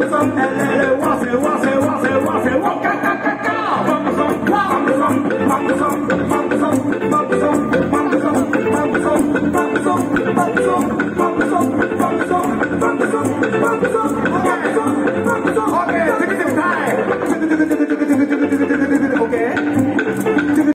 Bump the song,